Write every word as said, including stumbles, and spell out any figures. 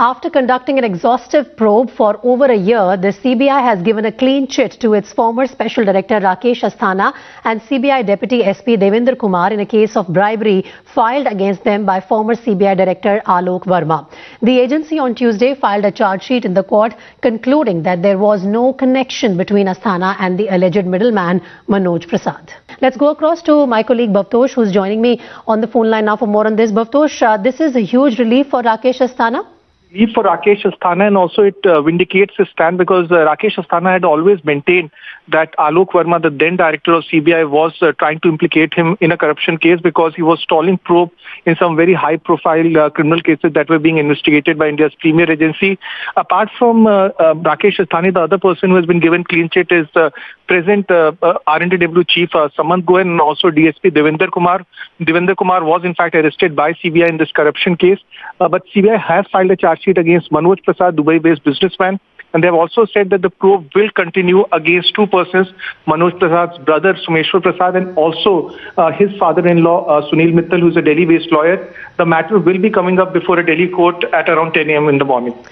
After conducting an exhaustive probe for over a year, the C B I has given a clean chit to its former Special Director Rakesh Asthana and C B I Deputy S P Devinder Kumar in a case of bribery filed against them by former C B I Director Alok Verma. The agency on Tuesday filed a charge sheet in the court concluding that there was no connection between Asthana and the alleged middleman Manoj Prasad. Let's go across to my colleague Bhavtosh, who's joining me on the phone line now for more on this. Bhavtosh, uh, this is a huge relief for Rakesh Asthana. Leave for Rakesh Asthana, and also it uh, vindicates his stand, because uh, Rakesh Asthana had always maintained that Alok Verma, the then director of C B I, was uh, trying to implicate him in a corruption case because he was stalling probe in some very high profile uh, criminal cases that were being investigated by India's premier agency. Apart from uh, uh, Rakesh Asthana, the other person who has been given clean chit is uh, present uh, uh, R and A W chief uh, Samant Goel, and also D S P Devinder Kumar. Devinder Kumar was in fact arrested by C B I in this corruption case, uh, but C B I has filed a charge sheet against Manoj Prasad, Dubai-based businessman, and they have also said that the probe will continue against two persons, Manoj Prasad's brother Sumeshwar Prasad and also uh, his father-in-law uh, Sunil Mittal, who is a Delhi-based lawyer. The matter will be coming up before a Delhi court at around ten A M in the morning.